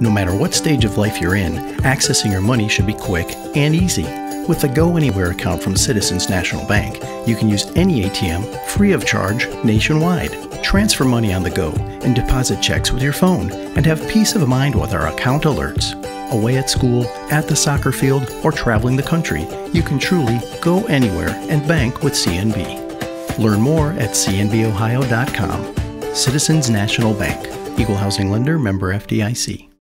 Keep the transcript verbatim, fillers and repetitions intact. No matter what stage of life you're in, accessing your money should be quick and easy. With the Go Anywhere account from Citizens National Bank, you can use any A T M free of charge nationwide. Transfer money on the go and deposit checks with your phone, and have peace of mind with our account alerts. Away at school, at the soccer field, or traveling the country, you can truly go anywhere and bank with C N B. Learn more at c n b ohio dot com. Citizens National Bank, Equal Housing Lender, member F D I C.